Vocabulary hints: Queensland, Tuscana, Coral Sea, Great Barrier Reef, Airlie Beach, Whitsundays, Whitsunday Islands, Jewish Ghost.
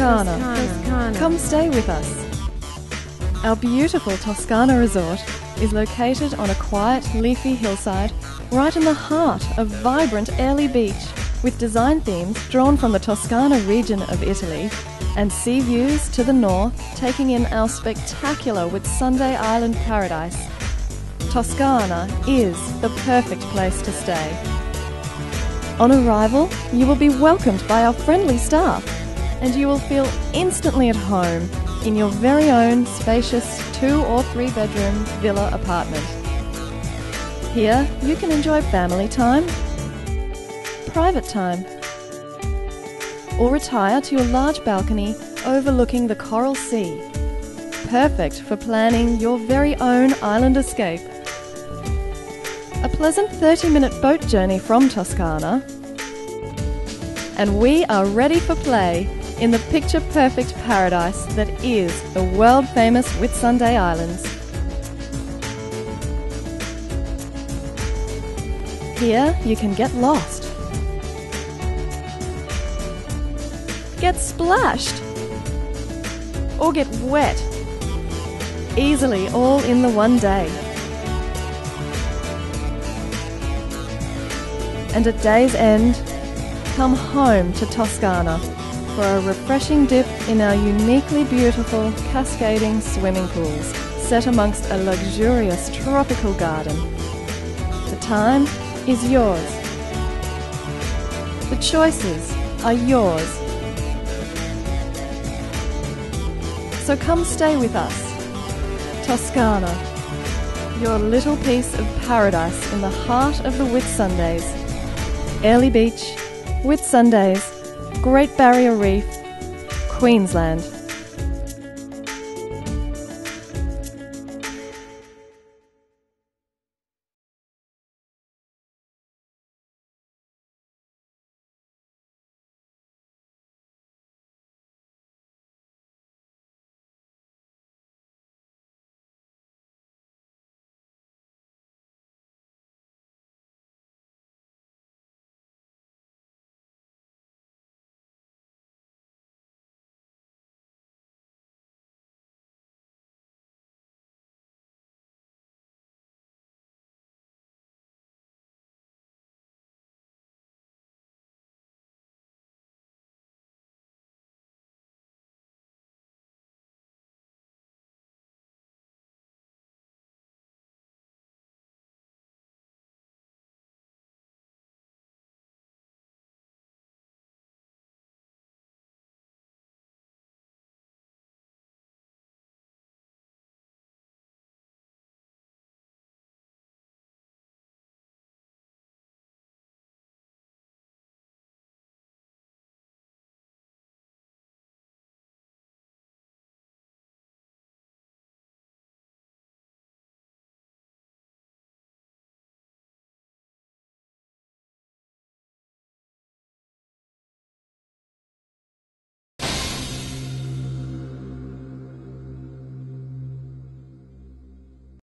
Tuscana. Come stay with us. Our beautiful Tuscana resort is located on a quiet, leafy hillside right in the heart of vibrant Airlie Beach, with design themes drawn from the Toscana region of Italy and sea views to the north, taking in our spectacular Whitsunday Island paradise. Tuscana is the perfect place to stay. On arrival, you will be welcomed by our friendly staff and you will feel instantly at home in your very own spacious 2- or 3-bedroom villa apartment. Here, you can enjoy family time, private time, or retire to your large balcony overlooking the Coral Sea. Perfect for planning your very own island escape. A pleasant 30-minute boat journey from Tuscana, and we are ready for play in the picture-perfect paradise that is the world-famous Whitsunday Islands. Here you can get lost, get splashed, or get wet, easily all in the one day. And at day's end, come home to Tuscana for a refreshing dip in our uniquely beautiful cascading swimming pools set amongst a luxurious tropical garden. The time is yours. The choices are yours. So come stay with us. Tuscana, your little piece of paradise in the heart of the Whitsundays. Airlie Beach, Whitsundays, Great Barrier Reef, Queensland.